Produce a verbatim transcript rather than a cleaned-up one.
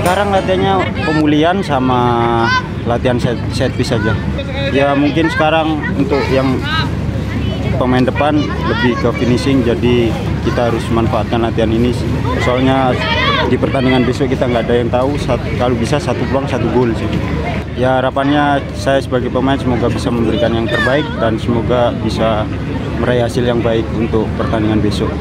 Sekarang latihannya pemulihan sama latihan set, set piece saja. Ya mungkin sekarang untuk yang pemain depan lebih ke finishing, jadi kita harus manfaatkan latihan ini. Soalnya di pertandingan besok kita nggak ada yang tahu, satu, kalau bisa satu peluang satu gol sih. Ya harapannya saya sebagai pemain semoga bisa memberikan yang terbaik dan semoga bisa meraih hasil yang baik untuk pertandingan besok.